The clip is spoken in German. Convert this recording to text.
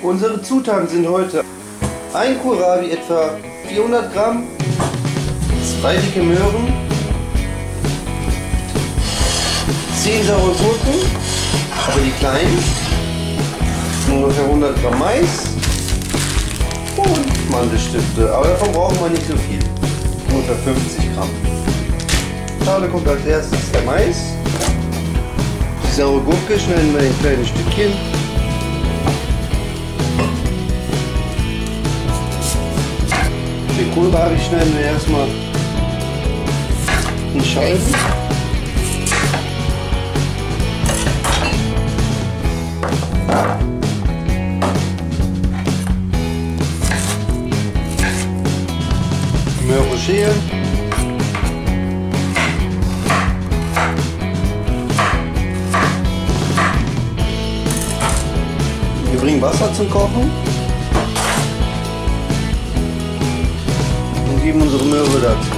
Unsere Zutaten sind heute ein Kohlrabi etwa 400 Gramm, 2 dicke Möhren, 10 saure Gurken, aber die kleinen, ungefähr 100 Gramm Mais und Mandelstifte, aber davon brauchen wir nicht so viel, ungefähr 50 Gramm. Da kommt als erstes der Mais, die saure Gurke schneiden wir in kleine Stückchen. Den Kohlrabi schneiden wir erstmal in Scheiben. Möhre schälen. Wir bringen Wasser zum Kochen und geben unsere Möhre dazu.